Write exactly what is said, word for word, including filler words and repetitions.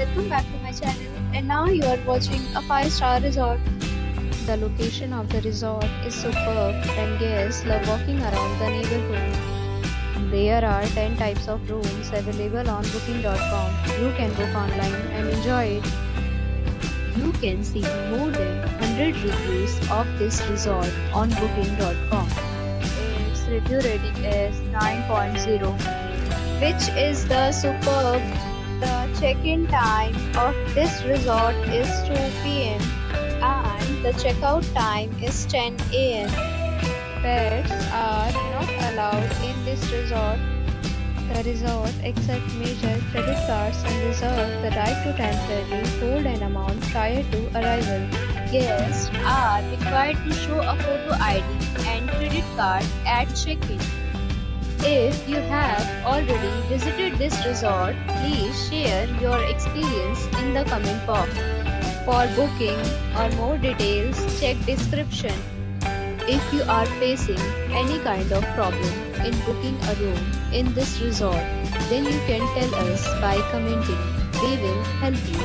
Welcome back to my channel, and now you are watching a five star resort. The location of the resort is superb and guests love walking around the neighborhood. There are ten types of rooms available on booking dot com. You can book online and enjoy it. You can see more than one hundred reviews of this resort on booking dot com. Its review rating is nine point zero, which is the superb. The check-in time of this resort is two P M and the checkout time is ten A M Pets are not allowed in this resort. The resort accepts major credit cards and reserves the right to temporarily hold an amount prior to arrival. Guests are required to show a photo I D and credit card at check-in. If you have already visited this resort, please share your experience in the comment box. For booking or more details, check description. If you are facing any kind of problem in booking a room in this resort, then you can tell us by commenting. We will help you.